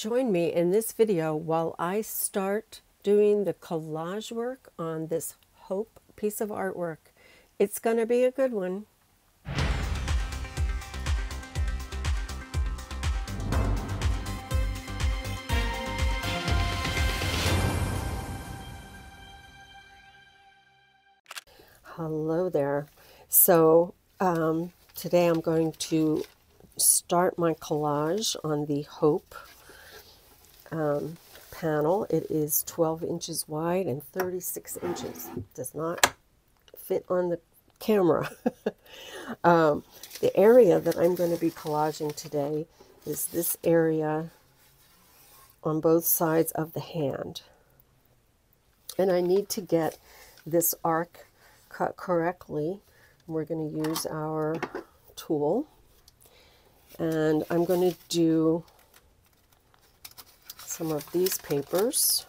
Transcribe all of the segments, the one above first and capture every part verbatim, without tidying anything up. Join me in this video while I start doing the collage work on this Hope piece of artwork. It's going to be a good one. Hello there. So um, today I'm going to start my collage on the Hope um, panel. It is twelve inches wide and thirty-six inches. It does not fit on the camera. um, the area that I'm going to be collaging today is this area on both sides of the hand. And I need to get this arc cut correctly. We're going to use our tool, and I'm going to do some of these papers,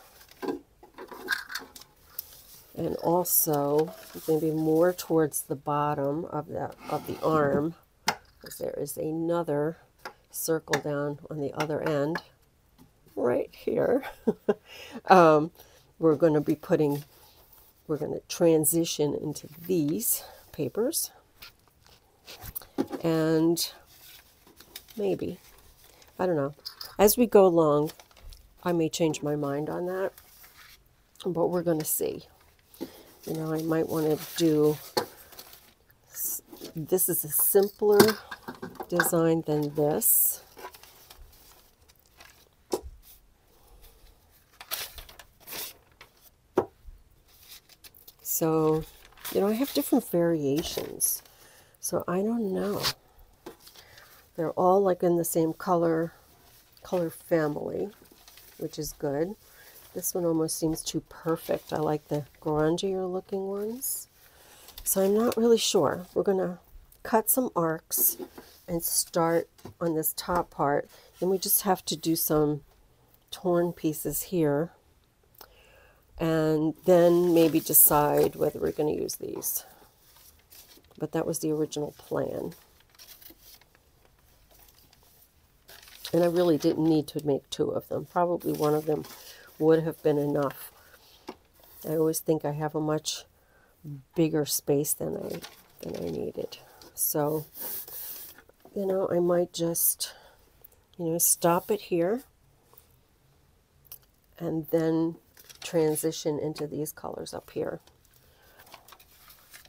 and also maybe more towards the bottom of the of the arm, because there is another circle down on the other end right here. um, we're going to be putting We're going to transition into these papers, and maybe, I don't know, as we go along, I may change my mind on that, but we're going to see. You know, I might want to do, this is a simpler design than this. So, you know, I have different variations, so I don't know. They're all like in the same color, color family, which is good. This one almost seems too perfect. I like the grungier looking ones. So I'm not really sure. We're going to cut some arcs and start on this top part. Then we just have to do some torn pieces here, and then maybe decide whether we're going to use these. But that was the original plan. And I really didn't need to make two of them. Probably one of them would have been enough. I always think I have a much bigger space than I, than I needed. So, you know, I might just, you know, stop it here, and then transition into these colors up here.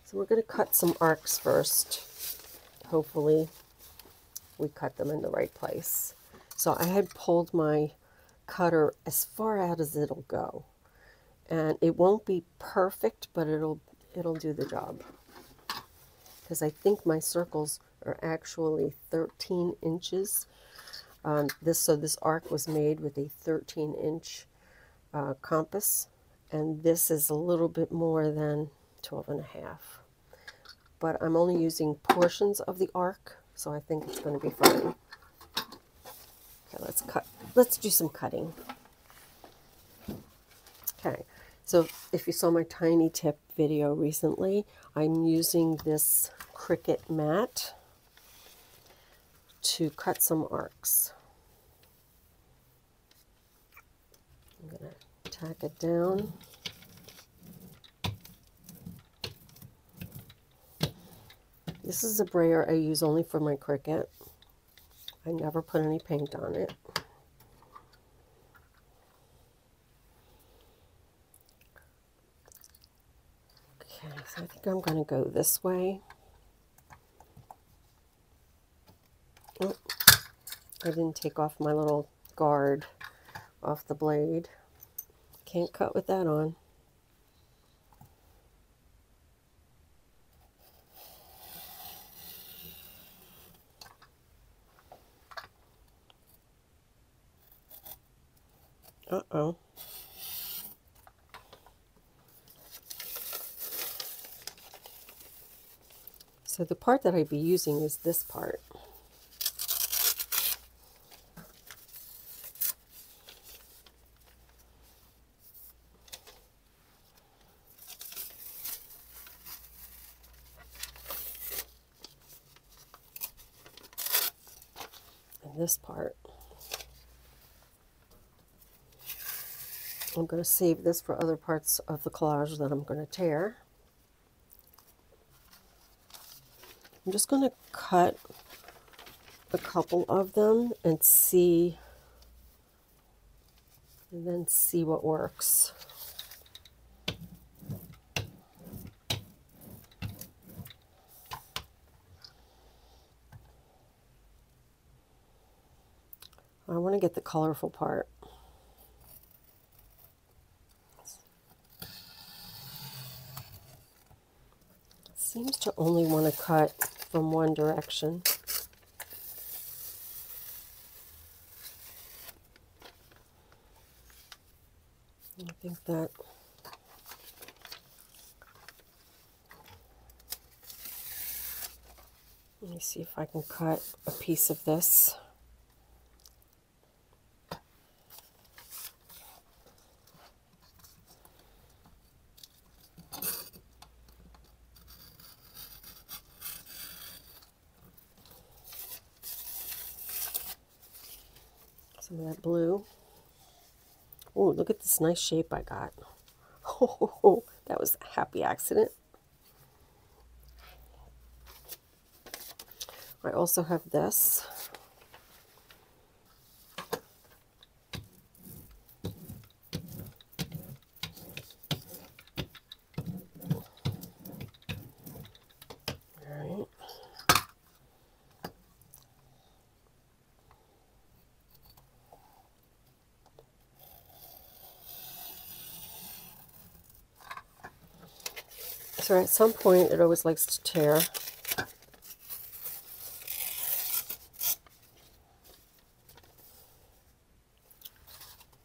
So we're going to cut some arcs first. Hopefully we cut them in the right place. So I had pulled my cutter as far out as it'll go, and it won't be perfect, but it'll it'll do the job, because I think my circles are actually thirteen inches. Um, this so this arc was made with a thirteen inch Uh, compass, and this is a little bit more than twelve and a half, but I'm only using portions of the arc, so I think it's going to be fine. Okay, let's cut let's do some cutting. Okay, so if you saw my tiny tip video recently, I'm using this Cricut mat to cut some arcs. I'm going to tack it down. This is a brayer I use only for my Cricut. I never put any paint on it. Okay, so I think I'm going to go this way. Oh, I didn't take off my little guard off the blade. Can't cut with that on. Uh-oh. So the part that I'd be using is this part. This part. I'm going to save this for other parts of the collage that I'm going to tear. I'm just going to cut a couple of them and see, and then see what works. I want to get the colorful part. Seems to only want to cut from one direction. I think that let me see if I can cut a piece of this. Some of that blue. Oh, look at this nice shape I got. Oh, that was a happy accident. I also have this. So at some point, it always likes to tear.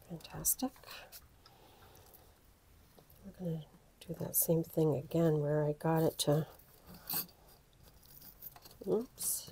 Fantastic. We're going to do that same thing again where I got it to, oops.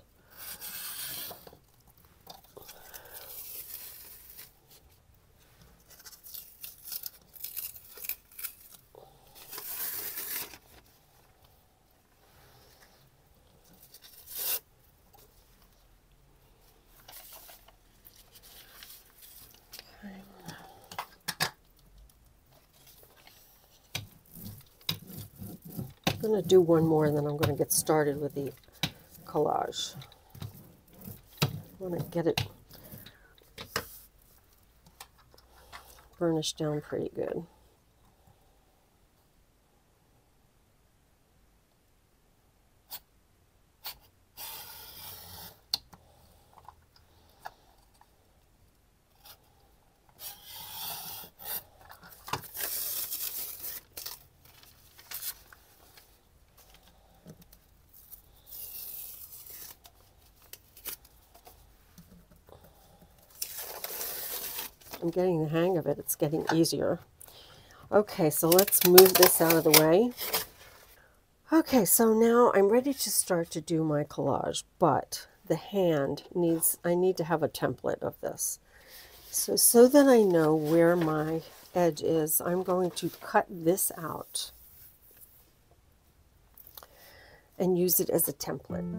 I'm going to do one more and then I'm going to get started with the collage. I want to get it burnished down pretty good. I'm getting the hang of it. It's getting easier. Okay, so let's move this out of the way. Okay, so now I'm ready to start to do my collage, but the hand needs, I need to have a template of this. So, so that I know where my edge is, I'm going to cut this out and use it as a template.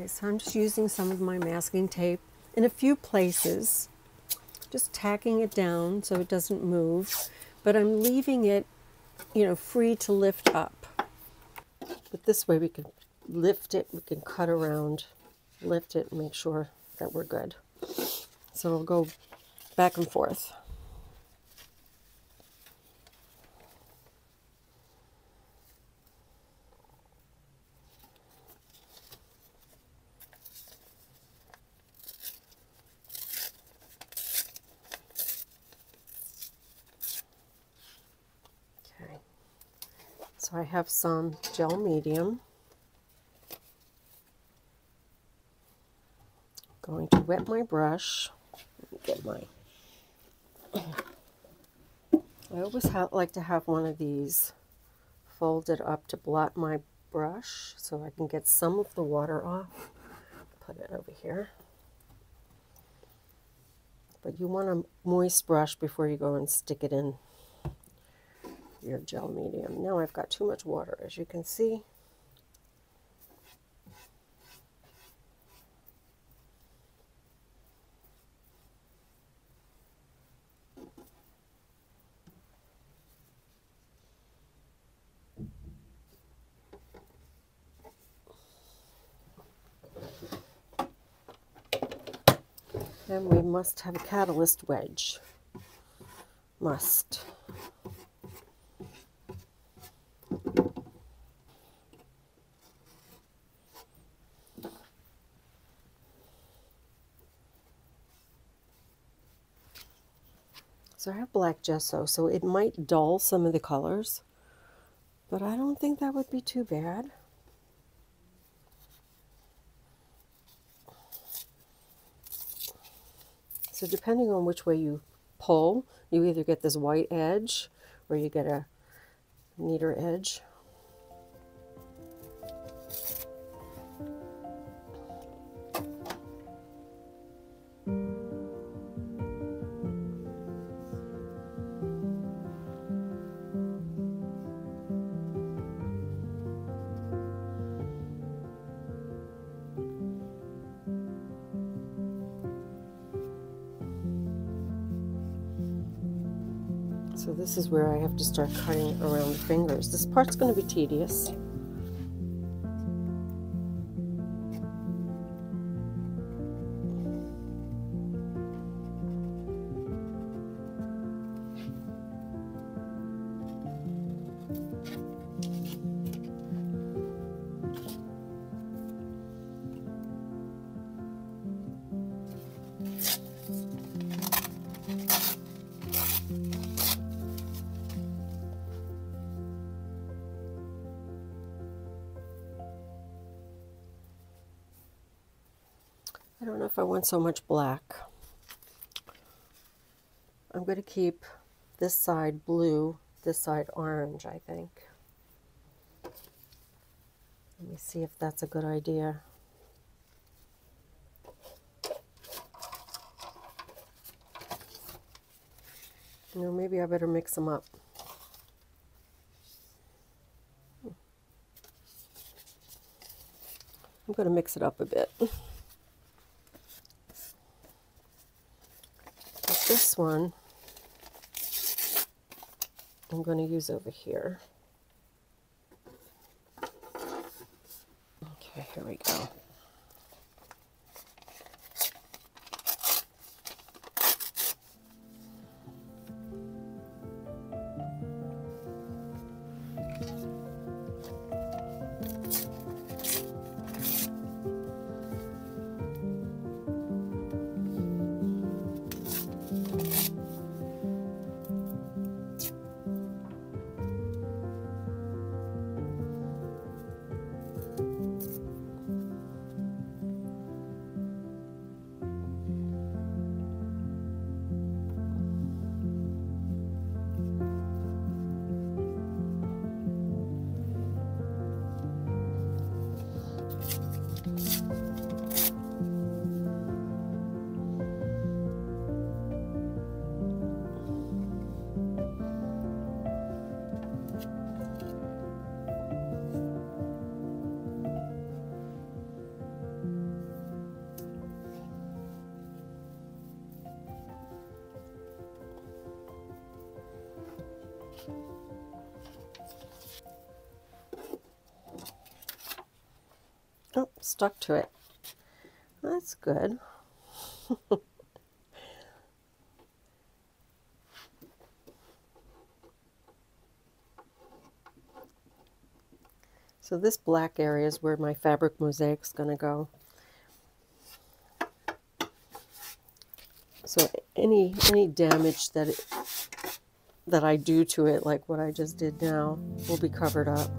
Okay, so I'm just using some of my masking tape in a few places, just tacking it down so it doesn't move, but I'm leaving it, you know, free to lift up. But this way we can lift it, we can cut around, lift it, and make sure that we're good. So we'll go back and forth. So I have some gel medium. I'm going to wet my brush. Let me get my. I always have, like to have one of these folded up to blot my brush so I can get some of the water off. Put it over here. But you want a moist brush before you go and stick it in your gel medium. Now I've got too much water, as you can see. And we must have a catalyst wedge. Must. So I have black gesso, so it might dull some of the colors, but I don't think that would be too bad. So depending on which way you pull, you either get this white edge or you get a neater edge. So this is where I have to start cutting around the fingers. This part's going to be tedious. I don't know if I want so much black. I'm going to keep this side blue, this side orange, I think. Let me see if that's a good idea. You know, maybe I better mix them up. I'm going to mix it up a bit. This one I'm going to use over here. Okay, here we go. Oh, stuck to it. That's good. So this black area is where my fabric mosaic's going to go. So any any damage that it, that I do to it, like what I just did now, will be covered up.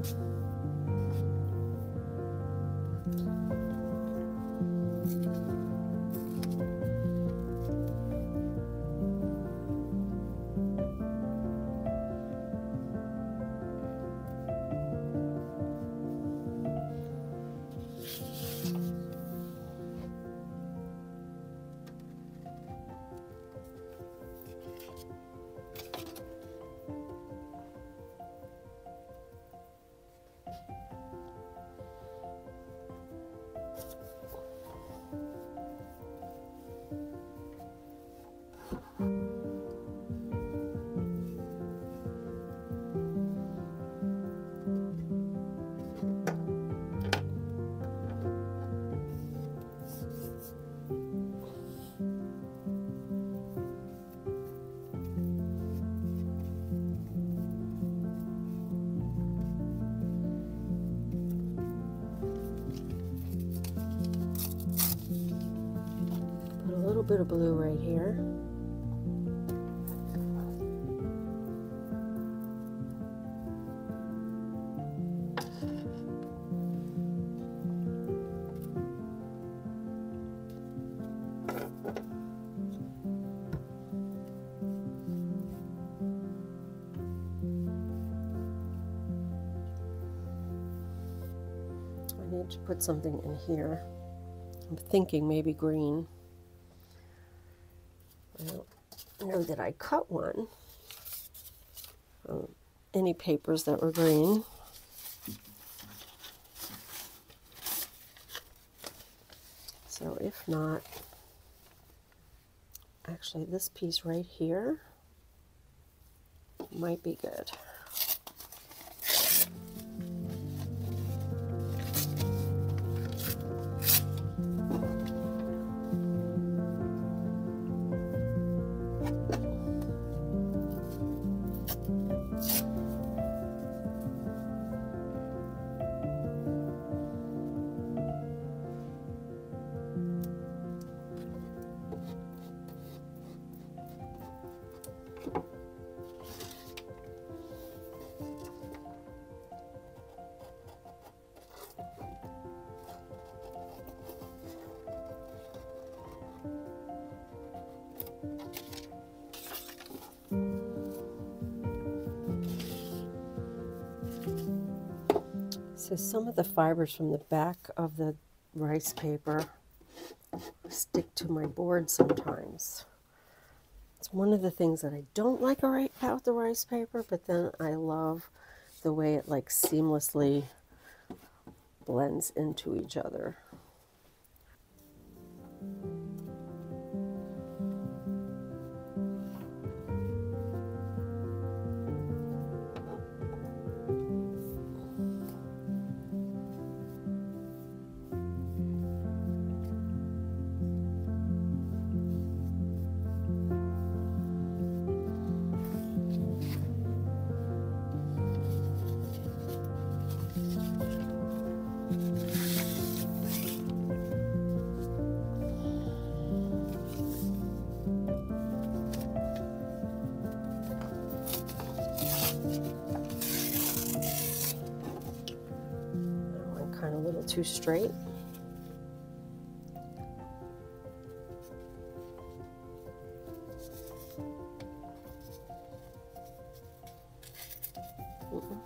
Bit of blue right here. I need to put something in here. I'm thinking maybe green. Know that I cut one from any papers that were green. So if not, actually this piece right here might be good. So some of the fibers from the back of the rice paper stick to my board sometimes. It's one of the things that I don't like about the rice paper, but then I love the way it like seamlessly blends into each other. Too straight. Mm-mm.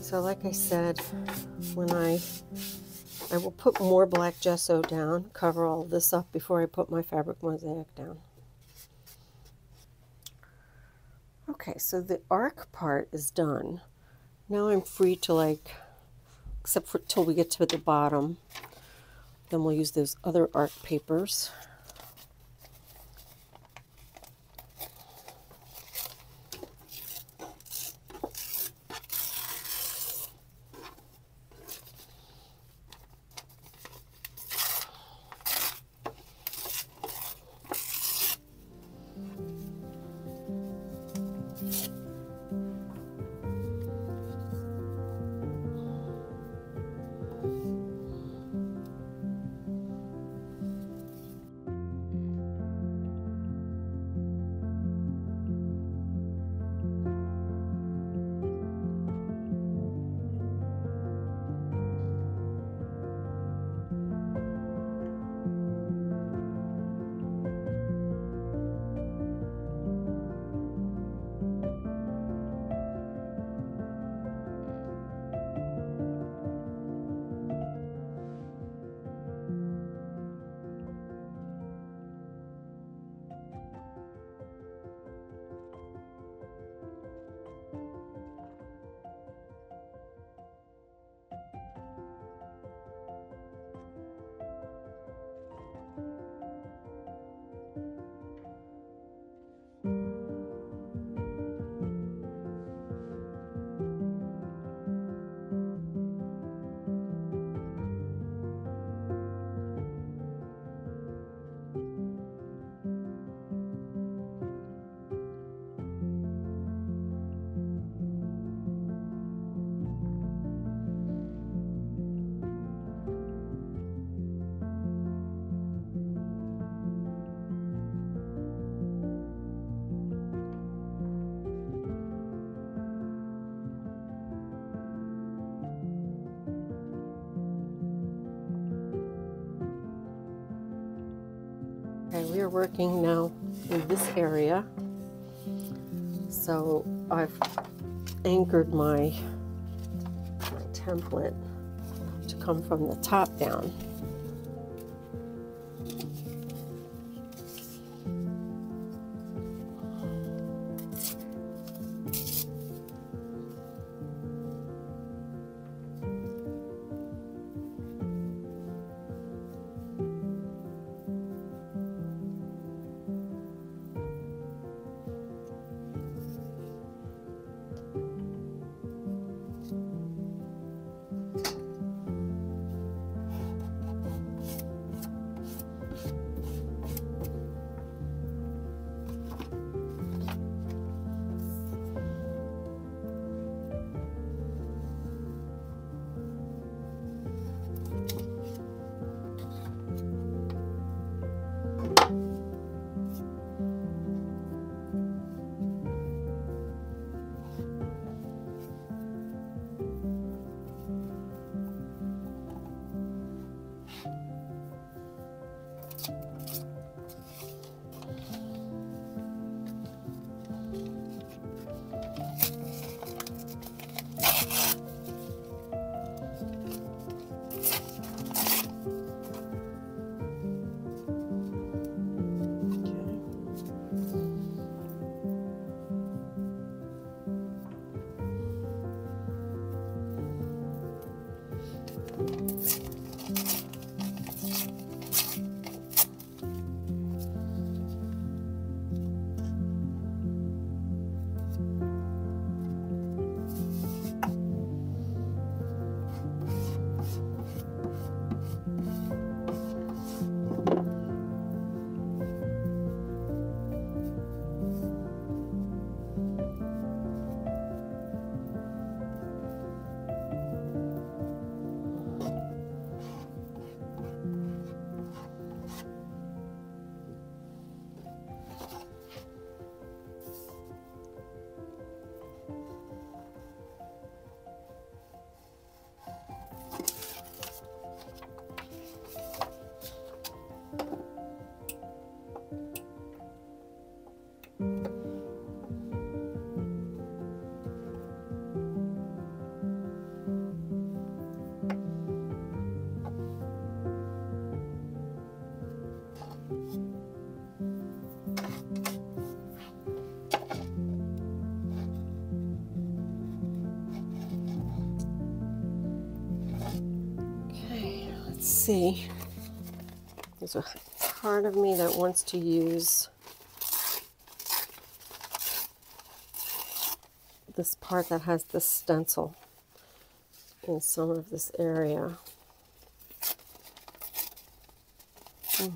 So like I said, when I, I will put more black gesso down, cover all this up before I put my fabric mosaic down. Okay, so the arc part is done. Now I'm free to like, except for till we get to the bottom, then we'll use those other arc papers. We are working now in this area, so I've anchored my, my template to come from the top down. see, there's a part of me that wants to use this part that has this stencil in some of this area. Mm.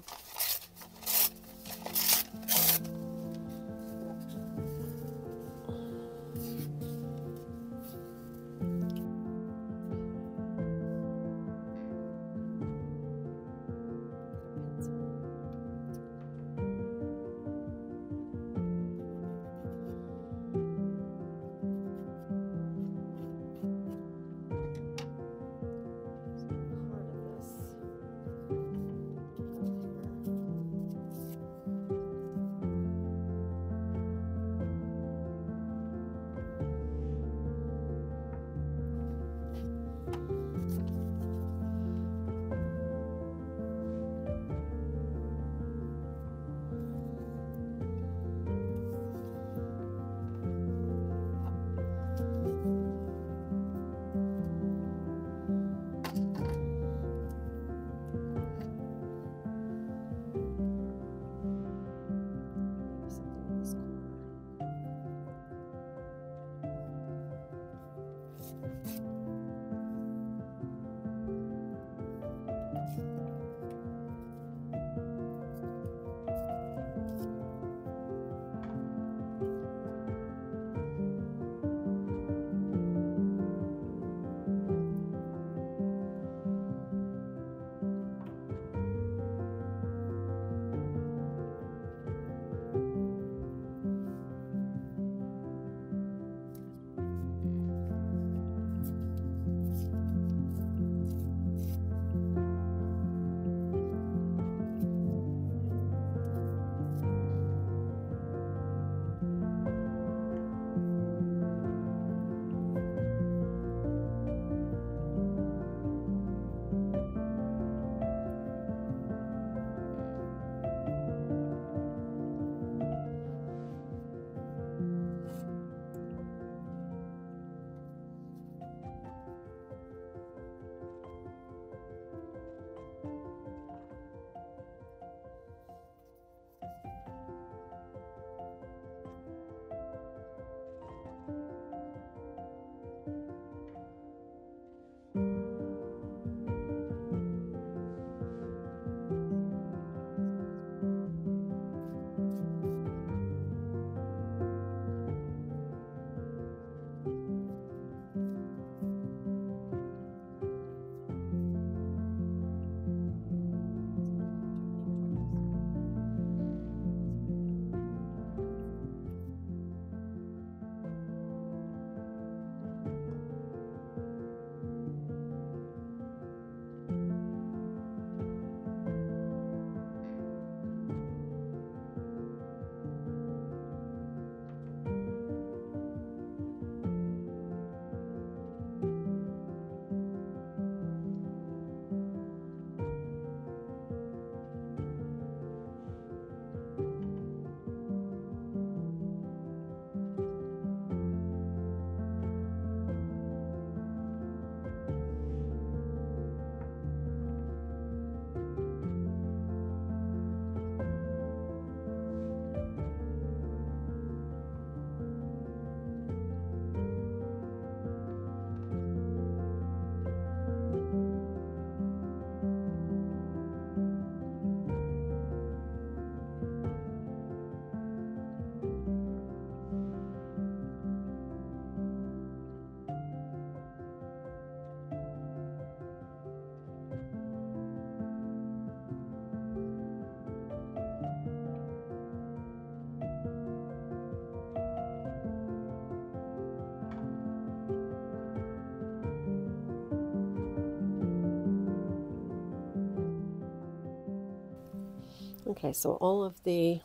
Okay, so all of the,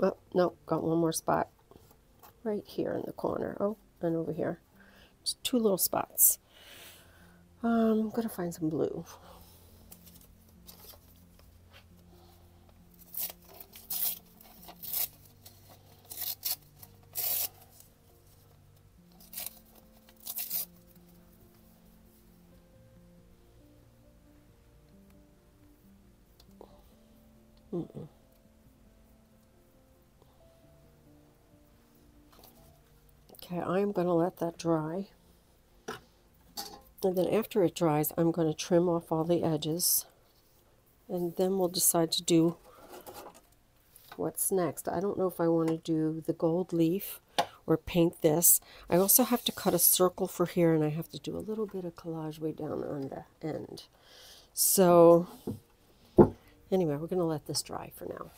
oh, no, got one more spot right here in the corner. Oh, and over here, just two little spots. Um, I'm gonna find some blue. Mm-mm. Okay, I'm going to let that dry. And then after it dries, I'm going to trim off all the edges. And then we'll decide to do what's next. I don't know if I want to do the gold leaf or paint this. I also have to cut a circle for here, and I have to do a little bit of collage way down on the end. So anyway, we're going to let this dry for now.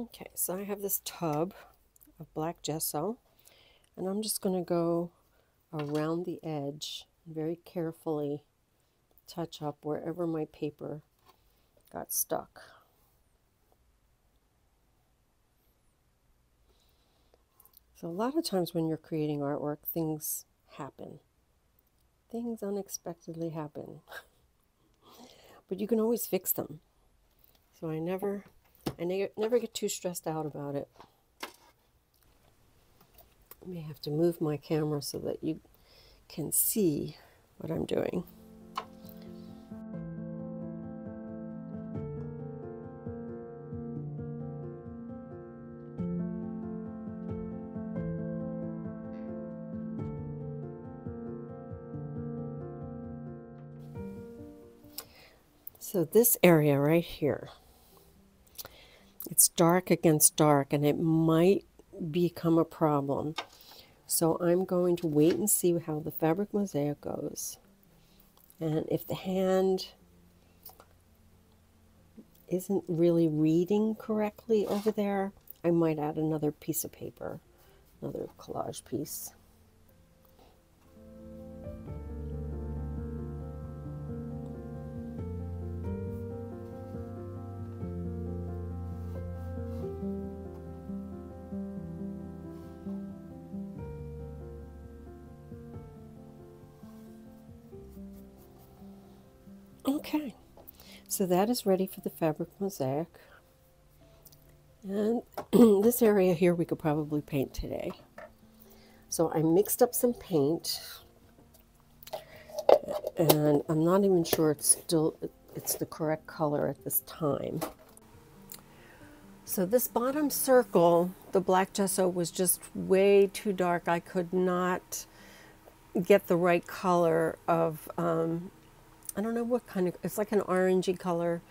Okay, so I have this tub of black gesso, and I'm just going to go around the edge and very carefully touch up wherever my paper got stuck. So a lot of times when you're creating artwork, things happen. Things unexpectedly happen. But you can always fix them. So I never... I ne never get too stressed out about it. I may have to move my camera so that you can see what I'm doing. So this area right here, it's dark against dark, and it might become a problem. So I'm going to wait and see how the fabric mosaic goes. And if the hand isn't really reading correctly over there, I might add another piece of paper, another collage piece. Okay, so that is ready for the fabric mosaic, and this area here we could probably paint today. So I mixed up some paint, and I'm not even sure it's still it's the correct color at this time. So this bottom circle, the black gesso was just way too dark. I could not get the right color of um, I don't know what kind of, it's like an orangey color,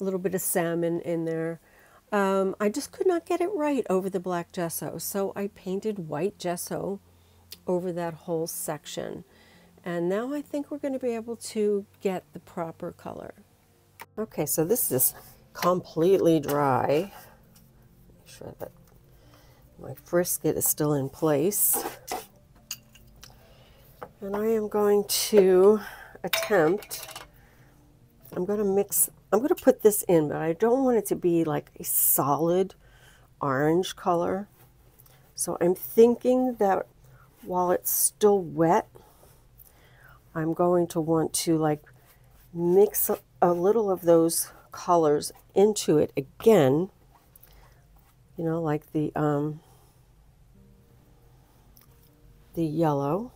a little bit of salmon in there. Um, I just could not get it right over the black gesso. So I painted white gesso over that whole section. And now I think we're going to be able to get the proper color. Okay, so this is completely dry. Make sure that my frisket is still in place. And I am going to attempt, I'm going to mix, I'm going to put this in, but I don't want it to be like a solid orange color. So I'm thinking that while it's still wet, I'm going to want to like mix a, a little of those colors into it again, you know, like the, um, the yellow.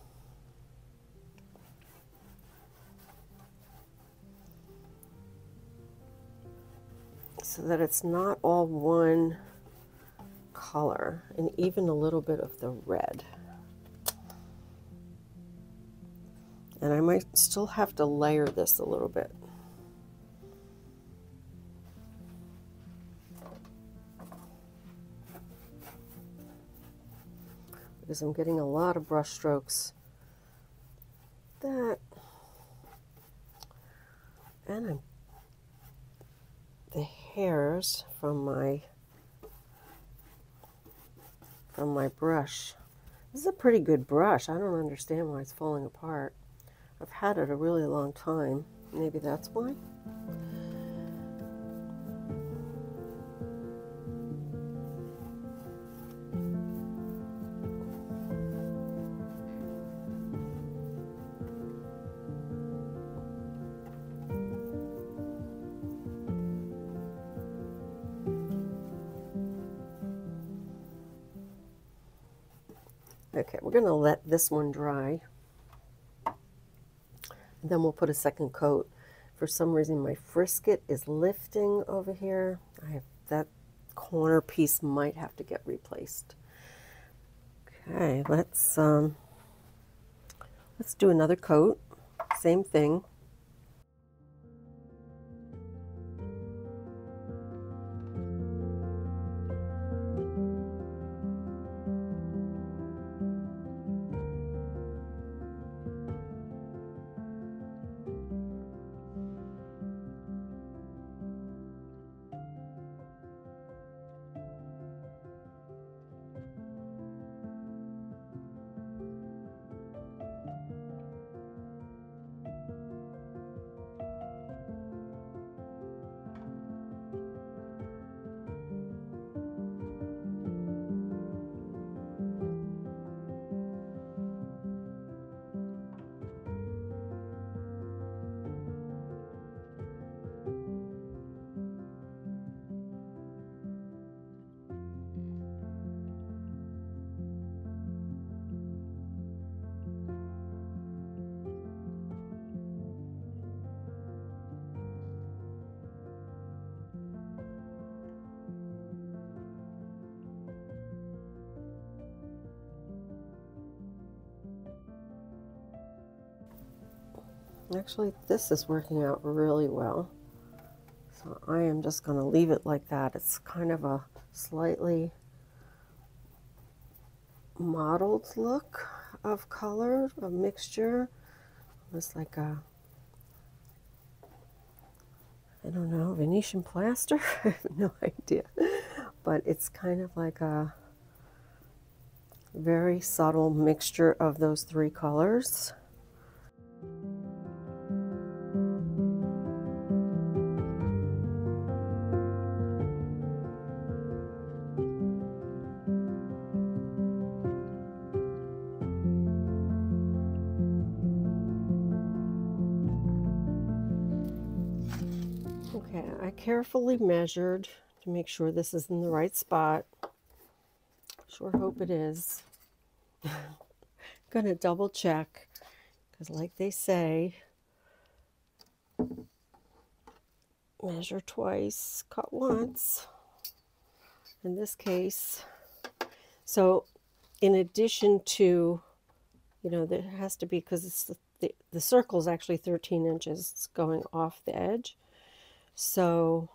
So that it's not all one color, and even a little bit of the red. And I might still have to layer this a little bit. Because I'm getting a lot of brush strokes. That, and I'm the hairs from my from my brush. This is a pretty good brush. I don't understand why it's falling apart. I've had it a really long time. Maybe that's why. Okay, we're going to let this one dry. Then we'll put a second coat. For some reason, my frisket is lifting over here. I have that corner piece might have to get replaced. Okay, let's um, let's do another coat. Same thing. Actually, this is working out really well, so I am just going to leave it like that. It's kind of a slightly mottled look of color, a mixture, almost like a, I don't know, Venetian plaster. I have no idea, but it's kind of like a very subtle mixture of those three colors. Carefully measured to make sure this is in the right spot. Sure hope it is. I'm gonna double check because, like they say, measure twice, cut once. In this case, so in addition to, you know, there has to be, because it's the, the, the circle is actually thirteen inches. It's going off the edge. So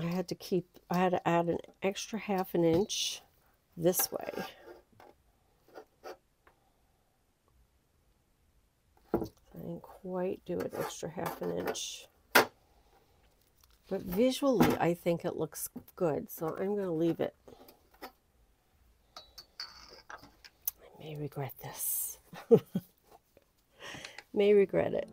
I had to keep, I had to add an extra half an inch this way. I didn't quite do an extra half an inch. But visually, I think it looks good, so I'm going to leave it. I may regret this. May regret it.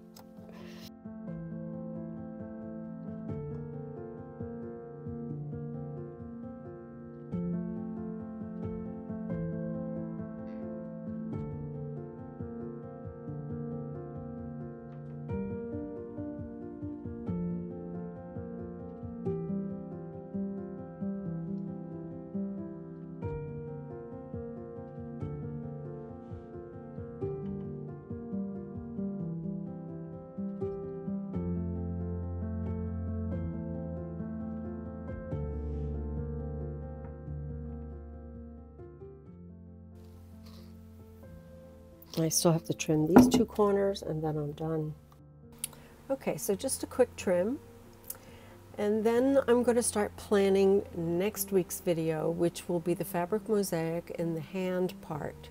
I still have to trim these two corners and then I'm done. Okay, so just a quick trim, and then I'm going to start planning next week's video, which will be the fabric mosaic and the hand part.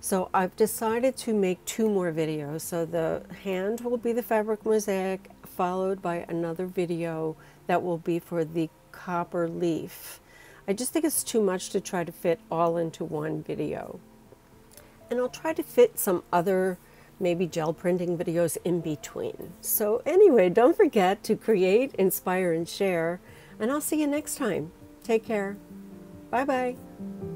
So I've decided to make two more videos. So the hand will be the fabric mosaic, followed by another video that will be for the copper leaf. I just think it's too much to try to fit all into one video. And I'll try to fit some other maybe gel printing videos in between. So anyway, don't forget to create, inspire, and share. And I'll see you next time. Take care. Bye-bye.